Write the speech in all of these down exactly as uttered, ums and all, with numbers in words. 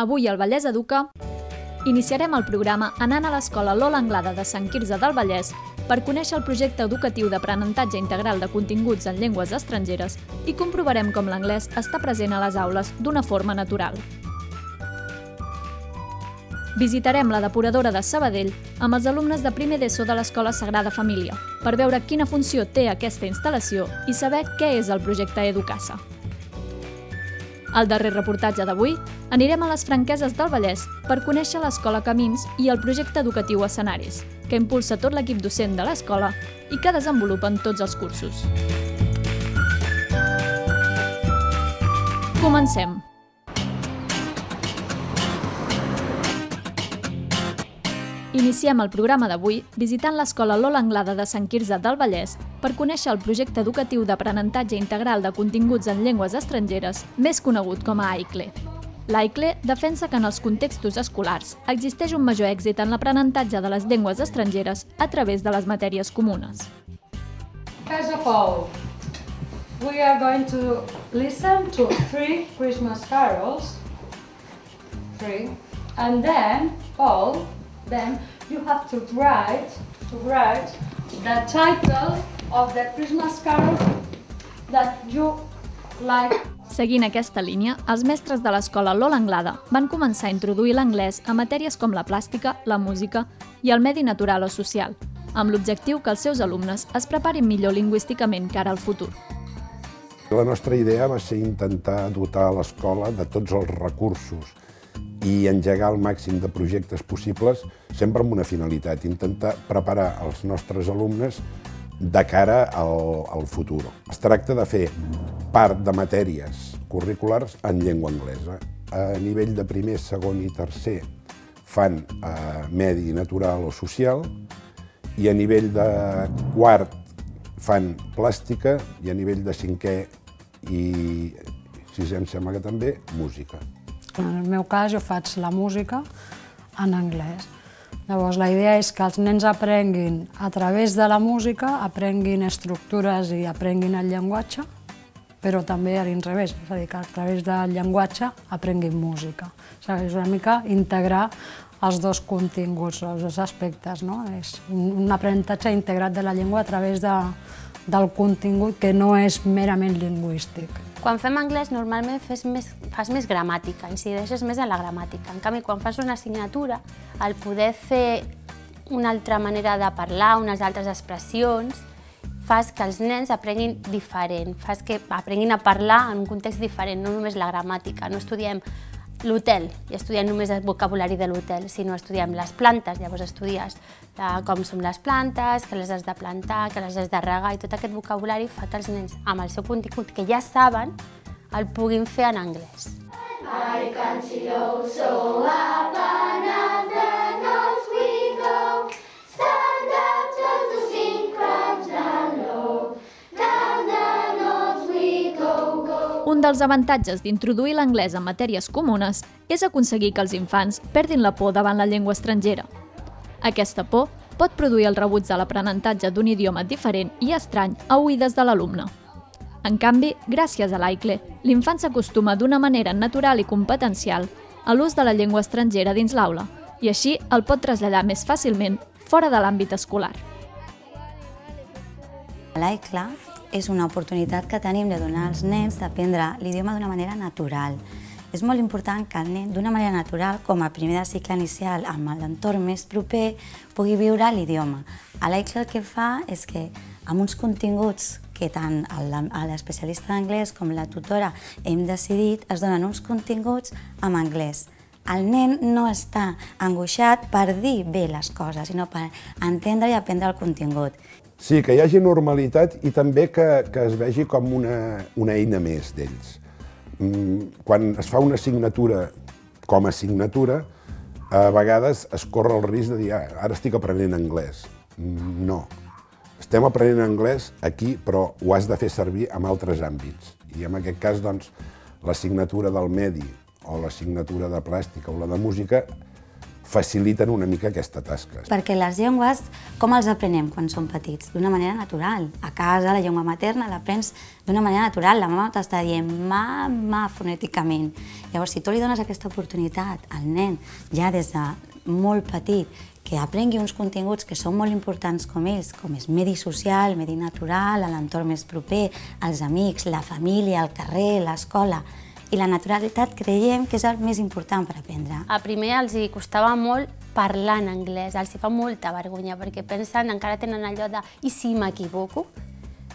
Avui al Vallès Educa iniciarem el programa anant a l'escola Lola Anglada de Sant Quirze del Vallès per conèixer el projecte educatiu d'aprenentatge integral de continguts en llengües estrangeres i comprovarem com l'anglès està present a les aules d'una forma natural. Visitarem la depuradora de Sabadell amb els alumnes de primer d'ESO de l'Escola Sagrada Família per veure quina funció té aquesta instal·lació i saber què és el projecte EDUCASA. Al darrer reportatge d'avui anirem a les Franqueses del Vallès per conèixer l'Escola Camins i el projecte educatiu Escenaris, que impulsa tot l'equip docent de l'escola i que desenvolupen tots els cursos. Comencem! Iniciem el programa d'avui visitant l'escola Lola Anglada de Sant Quirze del Vallès per conèixer el projecte educatiu d'aprenentatge integral de continguts en llengües estrangeres, més conegut com a I C L E. L'I C L E defensa que en els contextos escolars existeix un major èxit en l'aprenentatge de les llengües estrangeres a través de les matèries comunes. First of all, we are going to listen to three Christmas carols, three, and then all Then you have to write to write the title of the Christmas carol that you like. Seguint aquesta línia, els mestres de l'escola Lola Anglada van començar a introduir l'anglès a matèries com la plàstica, la música i el medi natural o social, amb l'objectiu que els seus alumnes es preparin millor lingüísticament cara al futur. La nostra idea va ser intentar dotar l'escola de tots els recursos i engegar el màxim de projectes possibles, sempre amb una finalitat, intentar preparar els nostres alumnes de cara al, al futur. Es tracta de fer part de matèries curriculars en llengua anglesa. A nivell de primer, segon i tercer fan eh, medi natural o social, i a nivell de quart fan plàstica, i a nivell de cinquè i sisè, em sembla que també, música. En el meu cas, jo faig la música en anglès. Llavors, la idea és que els nens aprenguin a través de la música, aprenguin estructures i aprenguin el llenguatge, però també a l'inrevés, és a dir, que a través del llenguatge aprenguin música. O sigui, és una mica integrar els dos continguts, els dos aspectes, no? És un aprenentatge integrat de la llengua a través de, del contingut que no és merament lingüístic. Quan fem anglès, normalment fas més, fas més gramàtica, incideixes més en la gramàtica. En canvi, quan fas una assignatura, el poder fer una altra manera de parlar, unes altres expressions, fas que els nens aprenguin diferent, fas que aprenguin a parlar en un context diferent, no només la gramàtica. No estudiem l'hotel i estudiem només el vocabulari de l'hotel, sinó estudiem les plantes. Llavors estudies com són les plantes, que les has de plantar, que les has de regar, i tot aquest vocabulari fa que els nens, amb el seu contingut que ja saben, el puguin fer en anglès. I can see you so up and up and off we go. Stand up, tell to sing, crabs and low. Down and off we go, go. Un dels avantatges d'introduir l'anglès en matèries comunes és aconseguir que els infants perdin la por davant la llengua estrangera. Aquesta por pot produir el rebuig de l'aprenentatge d'un idioma diferent i estrany a oïdes de l'alumne. En canvi, gràcies a l'I C L E, l'infant s'acostuma d'una manera natural i competencial a l'ús de la llengua estrangera dins l'aula i així el pot traslladar més fàcilment fora de l'àmbit escolar. L'I C L E és una oportunitat que tenim de donar als nens d'aprendre l'idioma d'una manera natural. És molt important que el nen, d'una manera natural, com a primer de cicle inicial, amb l'entorn més proper, pugui viure l'idioma. A l'I C L E el que fa és que, amb uns continguts que tant l'especialista d'anglès com la tutora hem decidit, es donen uns continguts en anglès. El nen no està angoixat per dir bé les coses, sinó per entendre i aprendre el contingut. Sí, que hi hagi normalitat i també que, que es vegi com una, una eina més d'ells. Quan es fa una assignatura com a assignatura, a vegades es corre el risc de dir ah, ara estic aprenent anglès. No, estem aprenent anglès aquí, però ho has de fer servir en altres àmbits. I en aquest cas, doncs, l'assignatura del medi o l'assignatura de plàstica o la de música faciliten una mica aquesta tasca. Perquè les llengües, com els aprenem quan som petits? D'una manera natural. A casa, la llengua materna l'aprens d'una manera natural. La mama t'està dient mama fonèticament. Llavors, si tu li dones aquesta oportunitat al nen, ja des de molt petit, que aprengui uns continguts que són molt importants com ells, com és medi social, medi natural, l'entorn més proper, els amics, la família, el carrer, l'escola... I la naturalitat creiem que és el més important per aprendre. A primer els hi costava molt parlar en anglès, els hi fa molta vergonya, perquè pensen, encara tenen allò de i si m'equivoco?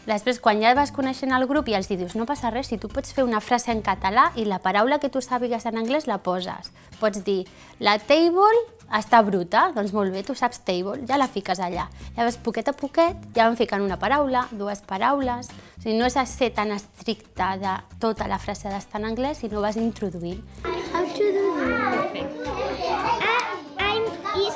Després, quan ja vas coneixent el grup i els dius no passa res, si tu pots fer una frase en català i la paraula que tu sàpigues en anglès la poses. Pots dir, la table està bruta, doncs molt bé, tu saps table, ja la fiques allà. Llavors, poquet a poquet, ja van ficant una paraula, dues paraules... O sigui, no és ser tan estricte de tota la frase d'estar en anglès, sinó vas introduint. How to do it? I'm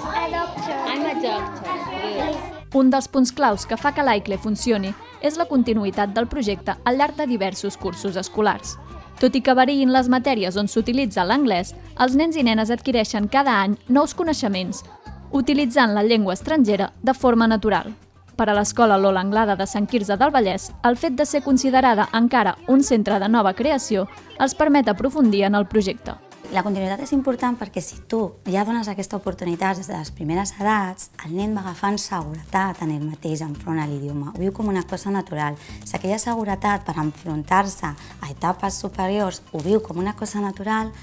a doctor. I'm a doctor. Un dels punts claus que fa que l'I C L E funcioni és la continuïtat del projecte al llarg de diversos cursos escolars. Tot i que variïn les matèries on s'utilitza l'anglès, els nens i nenes adquireixen cada any nous coneixements, utilitzant la llengua estrangera de forma natural. Per a l'escola Lola Anglada de Sant Quirze del Vallès, el fet de ser considerada encara un centre de nova creació els permet aprofundir en el projecte. La continuïtat és important perquè si tu ja dones aquesta oportunitat des de les primeres edats, el nen va agafant seguretat en ell mateix enfront a l'idioma. Ho viu com una cosa natural. Si aquella seguretat per enfrontar-se a etapes superiors ho viu com una cosa natural,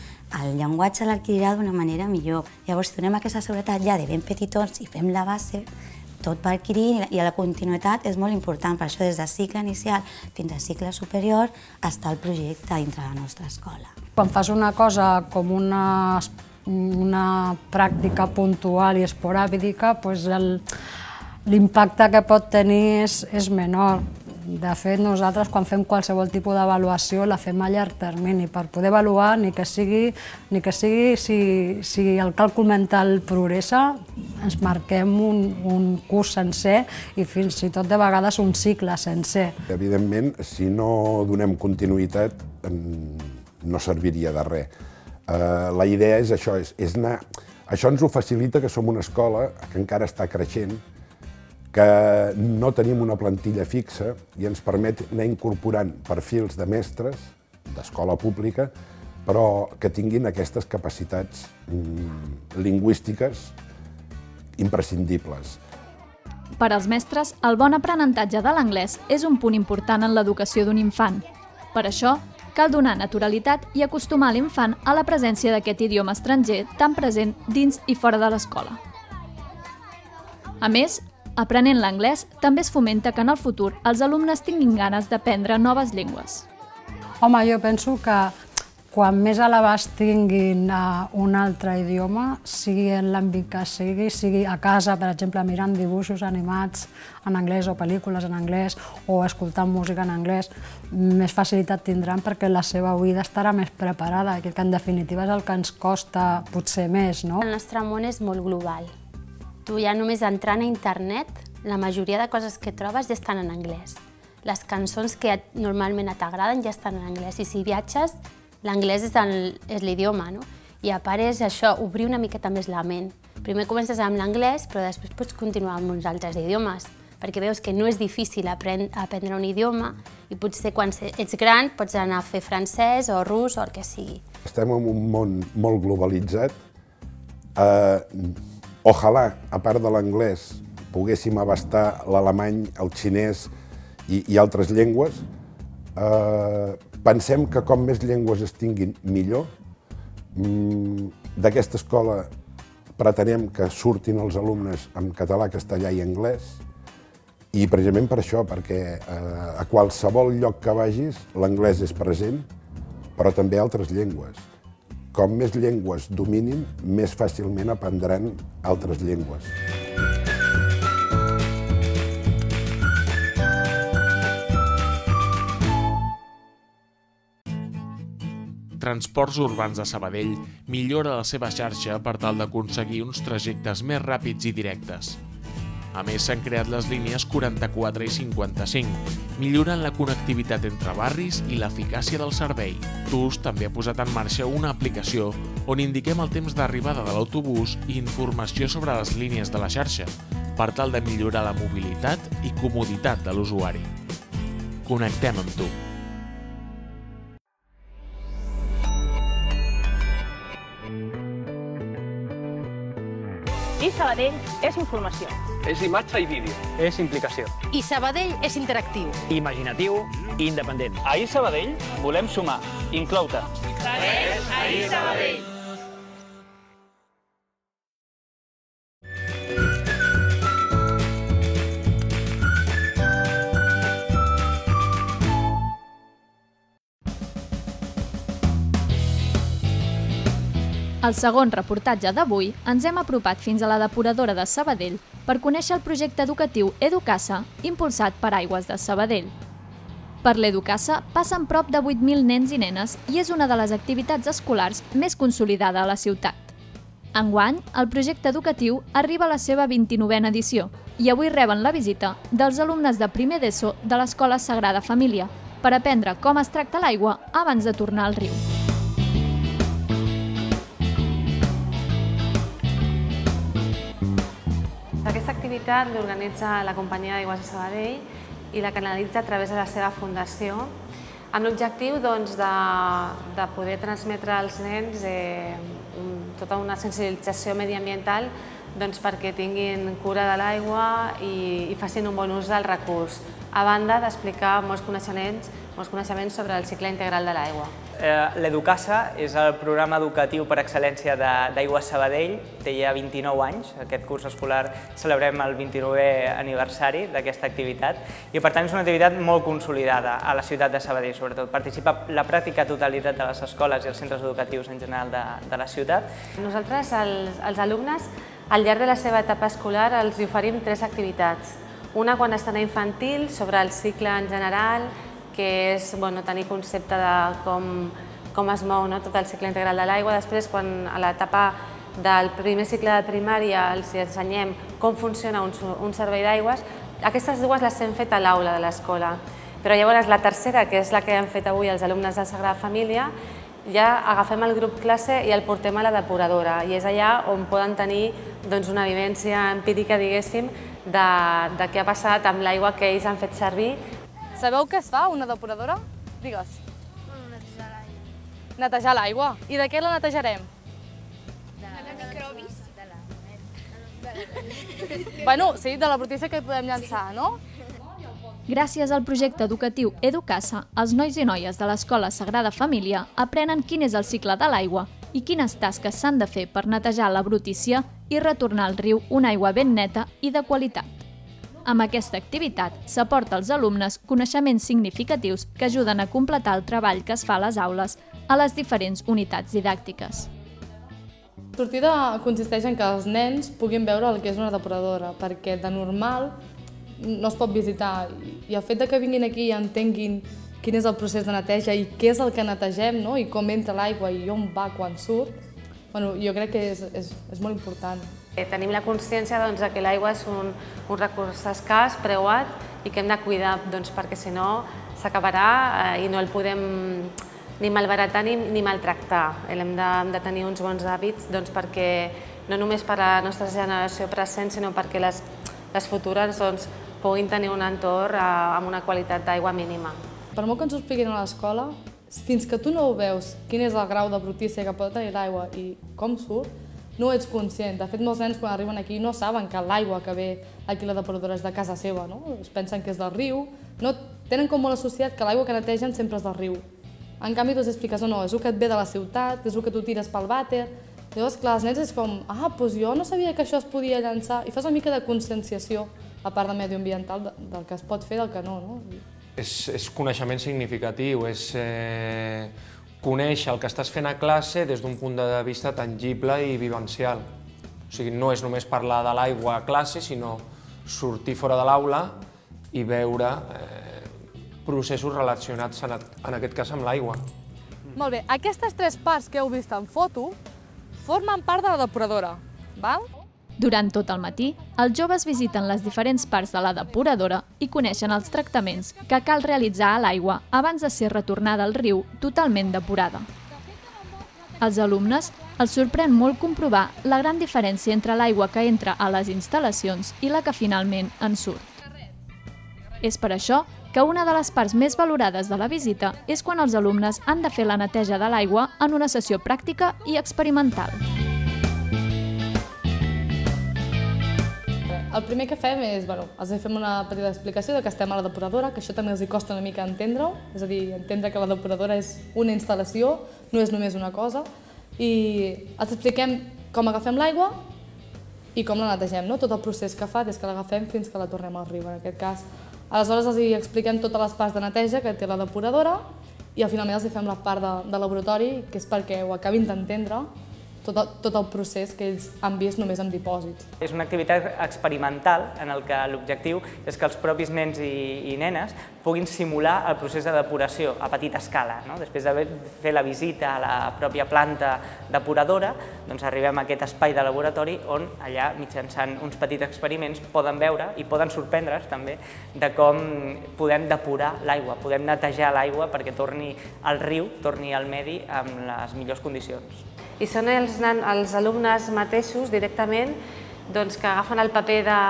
el llenguatge l'adquirirà d'una manera millor. Llavors, si donem aquesta seguretat ja de ben petitons i fem la base, tot va adquirint i la continuïtat és molt important. Per això, des de cicle inicial fins a cicle superior, està el projecte dintre la nostra escola. Quan fas una cosa com una, una pràctica puntual i esporàdica, doncs l'impacte que pot tenir és, és menor. De fet, nosaltres, quan fem qualsevol tipus d'avaluació, la fem a llarg termini, per poder avaluar ni que sigui, ni que sigui si, si el càlcul mental progressa, ens marquem un, un curs sencer i fins i tot de vegades un cicle sencer. Evidentment, si no donem continuïtat, no serviria de res. La idea és això, és anar... Això ens ho facilita que som una escola que encara està creixent, que no tenim una plantilla fixa i ens permet anar incorporant perfils de mestres d'escola pública, però que tinguin aquestes capacitats lingüístiques imprescindibles. Per als mestres, el bon aprenentatge de l'anglès és un punt important en l'educació d'un infant. Per això, cal donar naturalitat i acostumar l'infant a la presència d'aquest idioma estranger tan present dins i fora de l'escola. A més, aprenent l'anglès, també es fomenta que en el futur els alumnes tinguin ganes d'aprendre noves llengües. Home, jo penso que quan més a l'abast tinguin un altre idioma, sigui en l'àmbit que sigui, sigui a casa, per exemple, mirant dibuixos animats en anglès o pel·lícules en anglès o escoltant música en anglès, més facilitat tindran perquè la seva oïda estarà més preparada, que en definitiva és el que ens costa potser més, no? El nostre món és molt global. Tu ja només entrant a internet, la majoria de coses que trobes ja estan en anglès. Les cançons que normalment t'agraden ja estan en anglès i si viatges, l'anglès és l'idioma, no? I a part és això, obrir una miqueta més la ment. Primer comences amb l'anglès, però després pots continuar amb uns altres idiomes, perquè veus que no és difícil aprendre un idioma i potser quan ets gran pots anar a fer francès o rus o el que sigui. Estem en un món molt globalitzat. Ojalà, a part de l'anglès, poguéssim abastar l'alemany, el xinès i altres llengües. Pensem que com més llengües es tinguin, millor. D'aquesta escola pretenem que surtin els alumnes en català, castellà i anglès. I precisament per això, perquè a qualsevol lloc que vagis, l'anglès és present, però també altres llengües. Com més llengües dominin, més fàcilment aprendran altres llengües. Transports Urbans de Sabadell millora la seva xarxa per tal d'aconseguir uns trajectes més ràpids i directes. A més, s'han creat les línies quaranta-quatre i cinquanta-cinc, millorant la connectivitat entre barris i l'eficàcia del servei. T U S també ha posat en marxa una aplicació on indiquem el temps d'arribada de l'autobús i informació sobre les línies de la xarxa, per tal de millorar la mobilitat i comoditat de l'usuari. Connectem amb tu! I Sabadell és informació. És imatge i vídeo. És implicació. I Sabadell és interactiu. Imaginatiu i independent. A iSabadell volem sumar, inclou-te. Segueix a iSabadell. Al segon reportatge d'avui ens hem apropat fins a la depuradora de Sabadell per conèixer el projecte educatiu EDUCASA impulsat per Aigües de Sabadell. Per l'EDUCASA passen prop de vuit mil nens i nenes i és una de les activitats escolars més consolidada a la ciutat. Enguany, el projecte educatiu arriba a la seva vint-i-novena edició i avui reben la visita dels alumnes de primer d'ESO de l'Escola Sagrada Família per aprendre com es tracta l'aigua abans de tornar al riu. Aquesta activitat l'organitza la companyia d'Aigües de Sabadell i la canalitza a través de la seva fundació amb l'objectiu de poder transmetre als nens tota una sensibilització mediambiental perquè tinguin cura de l'aigua i facin un bon ús del recurs, a banda d'explicar molts coneixements sobre el cicle integral de l'aigua. L'EDUCASA és el programa educatiu per excel·lència d'Aigües Sabadell, té ja vint-i-nou anys. Aquest curs escolar celebrem el vint-i-novè aniversari d'aquesta activitat i per tant és una activitat molt consolidada a la ciutat de Sabadell, sobretot. Participa la pràctica totalitat de les escoles i els centres educatius en general de la ciutat. Nosaltres, els alumnes, al llarg de la seva etapa escolar els oferim tres activitats. Una quan estan a infantil, sobre el cicle en general, que és tenir concepte de com es mou tot el cicle integral de l'aigua. Després, a l'etapa del primer cicle de primària, els ensenyem com funciona un servei d'aigües. Aquestes dues les hem fet a l'aula de l'escola. Però llavors la tercera, que és la que hem fet avui els alumnes de la Sagrada Família, ja agafem el grup classe i el portem a la depuradora. I és allà on poden tenir una vivència empírica, diguéssim, de què ha passat amb l'aigua que ells han fet servir. Sabeu què es fa a una depuradora? Digues. Netejar l'aigua. Netejar l'aigua. I de què la netejarem? De microbis. Bueno, sí, de la brutícia que hi podem llançar, no? Gràcies al projecte educatiu EDUCASA, els nois i noies de l'Escola Sagrada Família aprenen quin és el cicle de l'aigua i quines tasques s'han de fer per netejar la brutícia i retornar al riu una aigua ben neta i de qualitat. Amb aquesta activitat s'aporta als alumnes coneixements significatius que ajuden a completar el treball que es fa a les aules a les diferents unitats didàctiques. La sortida consisteix en que els nens puguin veure el que és una depuradora, perquè de normal no es pot visitar. I el fet que vinguin aquí i entenguin quin és el procés de neteja i què és el que netegem, i com entra l'aigua i on va quan surt, jo crec que és molt important. Tenim la consciència que l'aigua és un recurs escàs, preuat, i que hem de cuidar, perquè si no s'acabarà i no el podem ni malbaratar ni maltractar. Hem de tenir uns bons hàbits perquè no només per a la nostra generació present, sinó perquè les futures puguin tenir un entorn amb una qualitat d'aigua mínima. Per molt que ens ho expliquin a l'escola, fins que tu no ho veus, quin és el grau de brutícia que pot tenir l'aigua i com surt, no ets conscient. De fet, molts nens quan arriben aquí no saben que l'aigua que ve aquí a la depuradora és de casa seva, no? Es pensen que és del riu, tenen com molt associat que l'aigua que netegen sempre és del riu. En canvi, tu els expliques, no, no, és el que et ve de la ciutat, és el que tu tires pel vàter. Llavors, clar, els nens és com, ah, doncs jo no sabia que això es podia llançar. I fas una mica de conscienciació, a part de medioambiental, del que es pot fer i del que no, no? És coneixement significatiu, és conèixer el que estàs fent a classe des d'un punt de vista tangible i vivencial. O sigui, no és només parlar de l'aigua a classe, sinó sortir fora de l'aula i veure processos relacionats, en aquest cas, amb l'aigua. Molt bé, aquestes tres parts que heu vist en foto formen part de la depuradora, val? Durant tot el matí, els joves visiten les diferents parts de la depuradora i coneixen els tractaments que cal realitzar a l'aigua abans de ser retornada al riu totalment depurada. Als alumnes els sorprèn molt comprovar la gran diferència entre l'aigua que entra a les instal·lacions i la que finalment en surt. És per això que una de les parts més valorades de la visita és quan els alumnes han de fer la neteja de l'aigua en una sessió pràctica i experimental. El primer que fem és, bueno, els fem una petita explicació de que estem a la depuradora, que això també els costa una mica entendre-ho, és a dir, entendre que la depuradora és una instal·lació, no és només una cosa, i els expliquem com agafem l'aigua i com la netegem, no? Tot el procés que fa des que l'agafem fins que la tornem al riu, en aquest cas. Aleshores els expliquem totes les parts de neteja que té la depuradora i al final els fem la part de, de laboratori, que és perquè ho acabin d'entendre, Tot el, tot el procés que ells han vist només en dipòsits. És una activitat experimental en el que l'objectiu és que els propis nens i, i nenes puguin simular el procés de depuració a petita escala, no? Després d'haver fet la visita a la pròpia planta depuradora, doncs arribem a aquest espai de laboratori on allà, mitjançant uns petits experiments, poden veure i poden sorprendre's també de com podem depurar l'aigua, podem netejar l'aigua perquè torni al riu, torni al medi amb les millors condicions. I són els, els alumnes mateixos directament doncs, que agafen el paper de,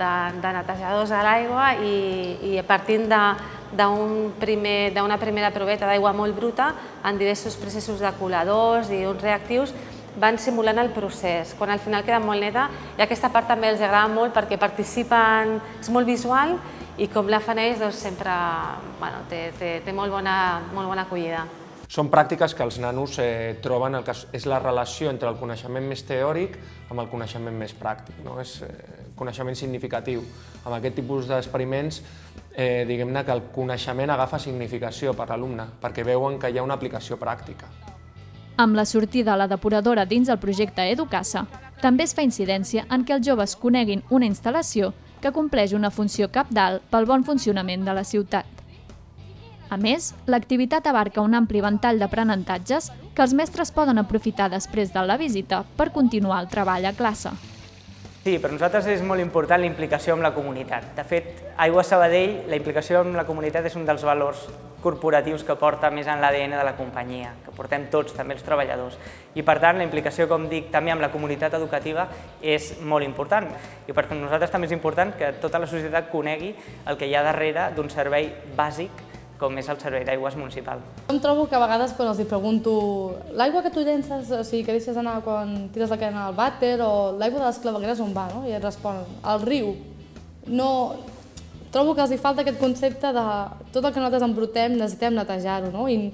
de, de netejadors a l'aigua i, i partint d'una primer, primera proveta d'aigua molt bruta en diversos processos de coladors i uns reactius van simulant el procés, quan al final queda molt neta i aquesta part també els agrada molt perquè participen, és molt visual i com la fan ells doncs, sempre bueno, té, té, té molt bona, molt bona acollida. Són pràctiques que els nanos eh, troben el que és la relació entre el coneixement més teòric amb el coneixement més pràctic, no? És eh, coneixement significatiu. Amb aquest tipus d'experiments, eh, diguem-ne que el coneixement agafa significació per l'alumne, perquè veuen que hi ha una aplicació pràctica. Amb la sortida a la depuradora dins el projecte EDUCASA, també es fa incidència en què els joves coneguin una instal·lació que compleix una funció cabdal pel bon funcionament de la ciutat. A més, l'activitat abarca un ampli ventall d'aprenentatges que els mestres poden aprofitar després de la visita per continuar el treball a classe. Sí, per nosaltres és molt important la implicació amb la comunitat. De fet, a Aigües Sabadell, la implicació amb la comunitat és un dels valors corporatius que porta més en l'A D N de la companyia, que portem tots, també els treballadors. I per tant, la implicació, com dic, també amb la comunitat educativa és molt important. I per nosaltres també és important que tota la societat conegui el que hi ha darrere d'un servei bàsic com és el servei d'aigües municipal. Em trobo que a vegades quan els pregunto l'aigua que tu llences, o sigui, que deixes anar quan tires la cadena al vàter o l'aigua de les clavegueres on va, no? I et responen, al riu. No, trobo que els hi falta aquest concepte de tot el que nosaltres embrutem necessitem netejar-ho, no? I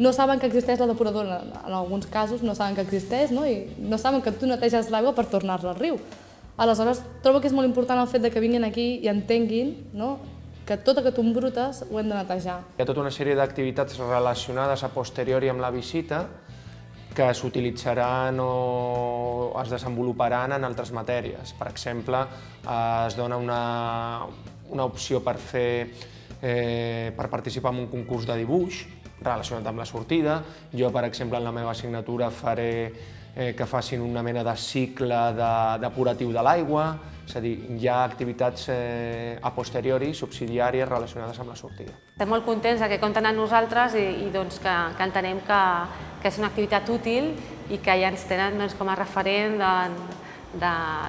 no saben que existeix la depuradora, en alguns casos no saben que existeix, no? I no saben que tu neteges l'aigua per tornar-la al riu. Aleshores, trobo que és molt important el fet de que vinguin aquí i entenguin, no? Que tot el que tu embrutes ho hem de netejar. Hi ha tota una sèrie d'activitats relacionades a posteriori amb la visita que s'utilitzaran o es desenvoluparan en altres matèries. Per exemple, es dona una, una opció per, fer, eh, per participar en un concurs de dibuix relacionat amb la sortida. Jo, per exemple, en la meva assignatura faré eh, que facin una mena de cicle de, depuratiu de l'aigua. És a dir, hi ha activitats eh, a posteriori, subsidiàries, relacionades amb la sortida. Estem molt contents que compten amb nosaltres i, i doncs, que, que entenem que, que és una activitat útil i que ja ens tenen doncs, com a referent d'empresa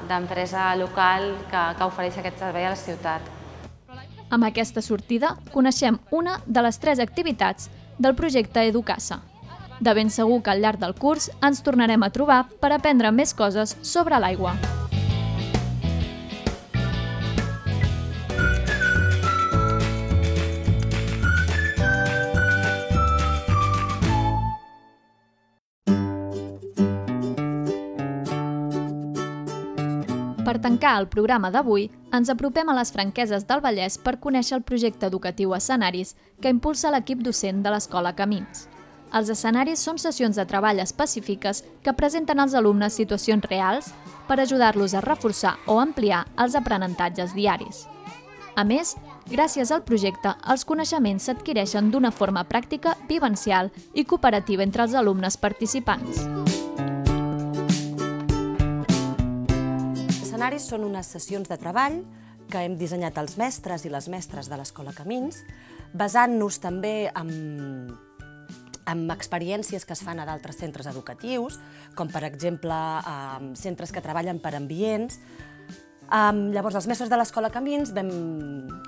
de, de, local que, que ofereix aquest servei a la ciutat. Amb aquesta sortida coneixem una de les tres activitats del projecte EDUCASA. De ben segur que al llarg del curs ens tornarem a trobar per aprendre més coses sobre l'aigua. Per tancar el programa d'avui, ens apropem a les Franqueses del Vallès per conèixer el projecte educatiu Escenaris que impulsa l'equip docent de l'Escola Camins. Els escenaris són sessions de treball específiques que presenten als alumnes situacions reals per ajudar-los a reforçar o ampliar els aprenentatges diaris. A més, gràcies al projecte, els coneixements s'adquireixen d'una forma pràctica, vivencial i cooperativa entre els alumnes participants. Escenaris són unes sessions de treball que hem dissenyat els mestres i les mestres de l'Escola Camins, basant-nos també en, en experiències que es fan a d'altres centres educatius, com per exemple eh, centres que treballen per ambients. Eh, llavors, els mestres de l'Escola Camins vam,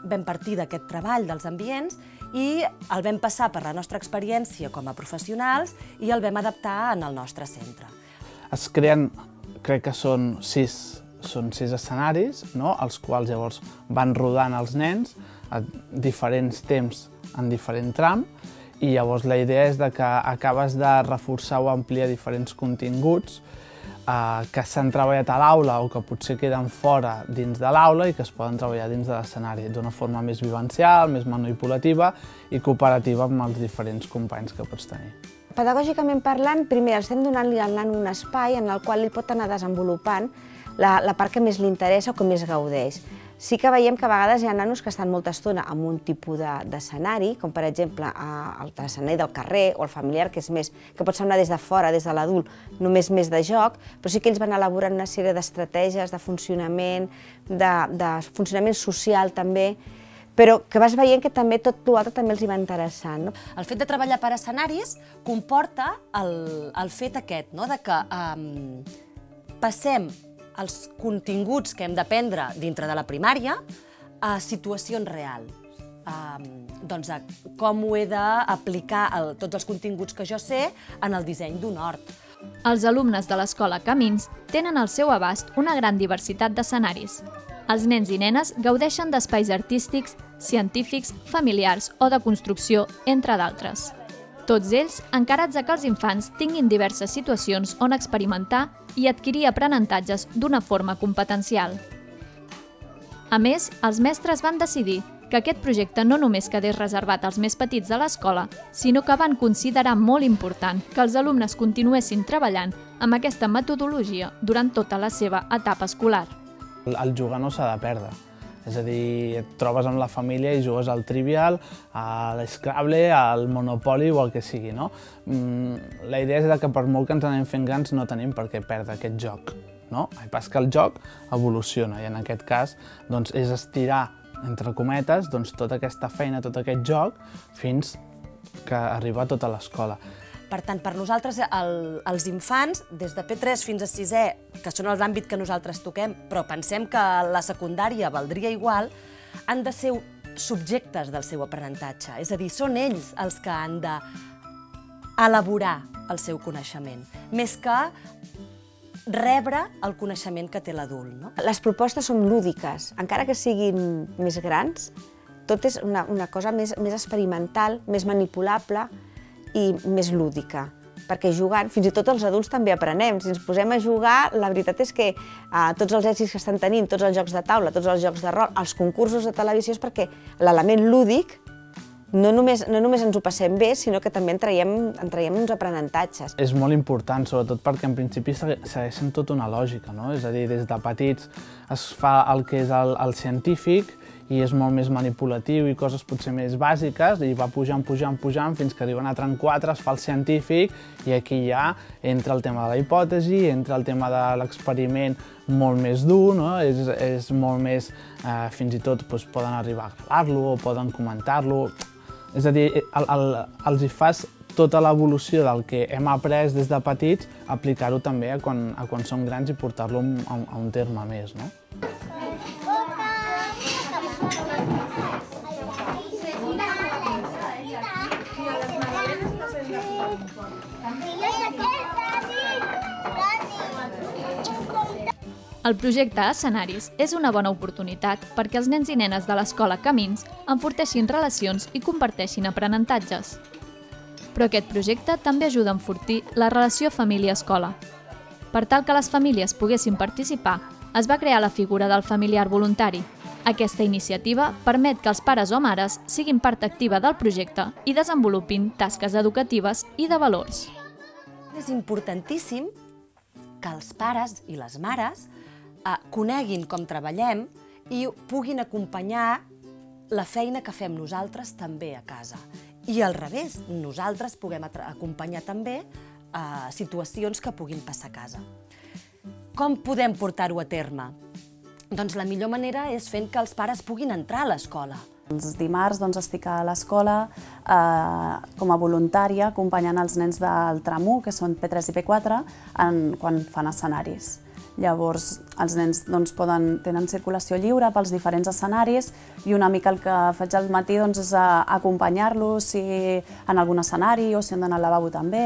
vam partir d'aquest treball dels ambients i el vam passar per la nostra experiència com a professionals i el vam adaptar en el nostre centre. Es creen, crec que són sis, són sis escenaris, no? Els quals llavors van rodant els nens a diferents temps, en diferent tram, i llavors la idea és que acabes de reforçar o ampliar diferents continguts eh, que s'han treballat a l'aula o que potser queden fora dins de l'aula i que es poden treballar dins de l'escenari d'una forma més vivencial, més manipulativa i cooperativa amb els diferents companys que pots tenir. Pedagògicament parlant, primer estem donant-li al nen un espai en el qual ell pot anar desenvolupant la, la part que més li interessa o que més gaudeix. Sí que veiem que a vegades hi ha nanos que estan molta estona en un tipus d'escenari, com per exemple l'escenari del carrer o el familiar, que és més, que pot semblar des de fora, des de l'adult, només més de joc, però sí que ells van elaborant una sèrie d'estratègies, de funcionament, de, de funcionament social també, però que vas veient que també tot l'altre també els hi va interessar. No? El fet de treballar per escenaris comporta el, el fet aquest, no? de que um, passem els continguts que hem d'aprendre dintre de la primària a situacions reals. Doncs com ho he d'aplicar tots els continguts que jo sé en el disseny d'un hort. Els alumnes de l'Escola Camins tenen al seu abast una gran diversitat d'escenaris. Els nens i nenes gaudeixen d'espais artístics, científics, familiars o de construcció, entre d'altres. Tots ells encarats a que els infants tinguin diverses situacions on experimentar i adquirir aprenentatges d'una forma competencial. A més, els mestres van decidir que aquest projecte no només quedés reservat als més petits de l'escola, sinó que van considerar molt important que els alumnes continuessin treballant amb aquesta metodologia durant tota la seva etapa escolar. El jugar no s'ha de perdre. És a dir, et trobes amb la família i jugues al Trivial, a l'Scrabble, al Monopoly o el que sigui, no? La idea és que per molt que ens anem fent grans no tenim per què perdre aquest joc, no? El pas que el joc evoluciona i en aquest cas doncs, és estirar, entre cometes, doncs, tota aquesta feina, tot aquest joc, fins que arriba a tota l'escola. Per tant, per nosaltres, el, els infants, des de P tres fins a sisè, que són l'àmbit que nosaltres toquem, però pensem que la secundària valdria igual, han de ser subjectes del seu aprenentatge. És a dir, són ells els que han d'elaborar el seu coneixement, més que rebre el coneixement que té l'adult. No? Les propostes són lúdiques, encara que siguin més grans, tot és una, una cosa més, més experimental, més manipulable, i més lúdica, perquè jugant, fins i tot els adults també aprenem. Si ens posem a jugar, la veritat és que eh, tots els èxits que estan tenint, tots els jocs de taula, tots els jocs de rol, els concursos de televisió, és perquè l'element lúdic no només, no només ens ho passem bé, sinó que també en traiem, en traiem uns aprenentatges. És molt important, sobretot perquè en principi segueixen tota una lògica, no? És a dir, des de petits es fa el que és el, el científic, i és molt més manipulatiu i coses potser més bàsiques, i va pujant, pujant, pujant, fins que arriben a tram quatre, es fa el científic, i aquí ja entra el tema de la hipòtesi, entra el tema de l'experiment molt més dur, no? és, és molt més, eh, fins i tot doncs, poden arribar a gravar-lo o poden comentar-lo. És a dir, el, el, els hi fas tota l'evolució del que hem après des de petits, aplicar-ho també a quan, a quan som grans i portar-lo a, a un terme més. No? El projecte Escenaris és una bona oportunitat perquè els nens i nenes de l'Escola Camins enforteixin relacions i comparteixin aprenentatges. Però aquest projecte també ajuda a enfortir la relació família-escola. Per tal que les famílies poguessin participar, es va crear la figura del familiar voluntari. Aquesta iniciativa permet que els pares o mares siguin part activa del projecte i desenvolupin tasques educatives i de valors. És importantíssim que els pares i les mares coneguin com treballem i puguin acompanyar la feina que fem nosaltres també a casa. I al revés, nosaltres puguem acompanyar també eh, situacions que puguin passar a casa. Com podem portar-ho a terme? Doncs la millor manera és fent que els pares puguin entrar a l'escola. Els dimarts doncs, estic a l'escola eh, com a voluntària acompanyant els nens del tram u, que són pe tres i pe quatre, en, quan fan escenaris. Llavors, els nens doncs, poden, tenen circulació lliure pels diferents escenaris i una mica el que faig al matí doncs, és acompanyar-los si en algun escenari o si han d'anar al lavabo també.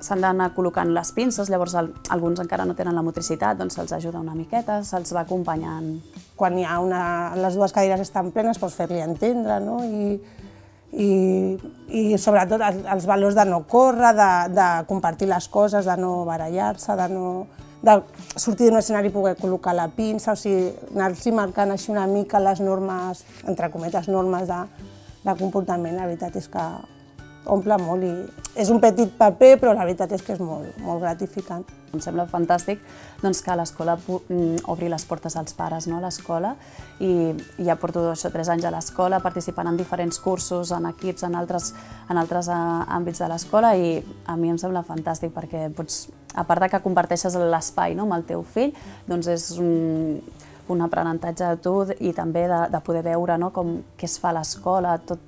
S'han d'anar col·locant les pinces, llavors el, alguns encara no tenen la motricitat, doncs se'ls ajuda una miqueta, se'ls va acompanyant. Quan hi ha una, les dues cadires estan plenes, doncs fer-li entendre, no? I, i, i sobretot els valors de no córrer, de, de compartir les coses, de no barallar-se, de no... de sortir d'un escenari i poder col·locar la pinça, o sigui, anar-s'hi marcant així una mica les normes, entre cometes, normes de, de comportament, la veritat és que omple molt i és un petit paper, però la veritat és que és molt, molt gratificant. Em sembla fantàstic doncs, que l'escola obri les portes als pares, no, a l'escola, i ja porto dos o tres anys a l'escola participant en diferents cursos, en equips, en altres, en altres àmbits de l'escola, i a mi em sembla fantàstic perquè pots, a part que comparteixes l'espai, no, amb el teu fill, doncs és un, un aprenentatge de tu i també de, de poder veure, no, com, què es fa a l'escola, tot,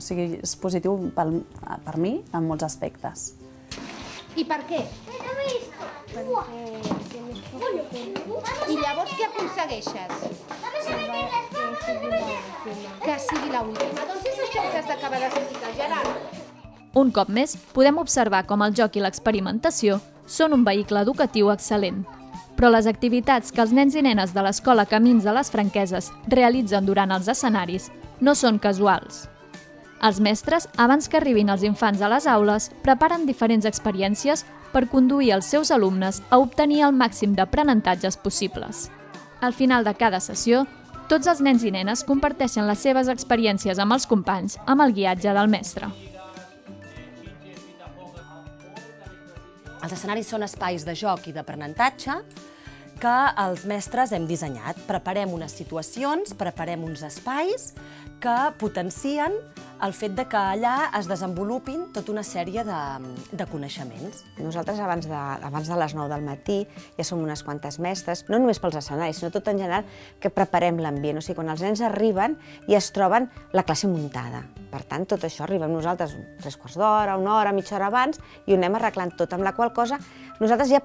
o sigui, és positiu pel, per mi en molts aspectes. I per què? I llavors què aconsegueixes? Que sigui l'última. Doncs és això que has d'acabar d'explicar, Gerard. Un cop més, podem observar com el joc i l'experimentació són un vehicle educatiu excel·lent. Però les activitats que els nens i nenes de l'escola Camins de les Franqueses realitzen durant els escenaris no són casuals. Els mestres, abans que arribin els infants a les aules, preparen diferents experiències per conduir els seus alumnes a obtenir el màxim d'aprenentatges possibles. Al final de cada sessió, tots els nens i nenes comparteixen les seves experiències amb els companys amb el guiatge del mestre. Els escenaris són espais de joc i d'aprenentatge que els mestres hem dissenyat. Preparem unes situacions, preparem uns espais que potencien el fet de que allà es desenvolupin tota una sèrie de, de coneixements. Nosaltres abans de, abans de les nou del matí ja som unes quantes mestres, no només pels escenaris, sinó tot en general, que preparem l'ambient. O sigui, quan els nens arriben i es troben la classe muntada. Per tant, tot això arribem nosaltres tres quarts d'hora, una hora, mitja hora abans, i ho anem arreglant tot, amb la qual cosa nosaltres ja,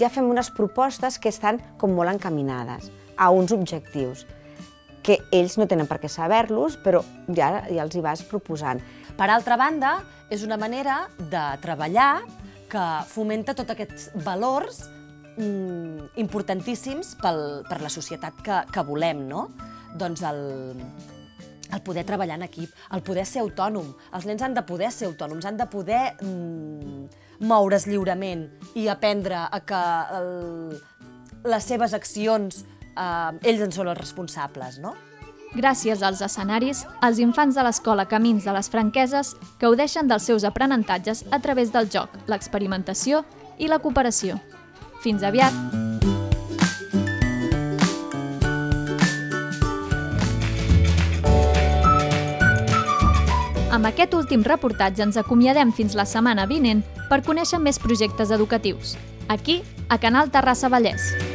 ja fem unes propostes que estan com molt encaminades a uns objectius que ells no tenen per què saber-los, però ja, ja els hi vas proposant. Per altra banda, és una manera de treballar que fomenta tots aquests valors mm, importantíssims pel, per la societat que, que volem, no? Doncs el, el poder treballar en equip, el poder ser autònom. Els nens han de poder ser autònoms, han de poder mm, moure's lliurement i aprendre a que el, les seves accions Uh, ells en són els responsables, no? Gràcies als escenaris, els infants de l'escola Camins de les Franqueses gaudeixen dels seus aprenentatges a través del joc, l'experimentació i la cooperació. Fins aviat! Amb aquest últim reportatge ens acomiadem fins la setmana vinent per conèixer més projectes educatius, aquí a Canal Terrassa Vallès.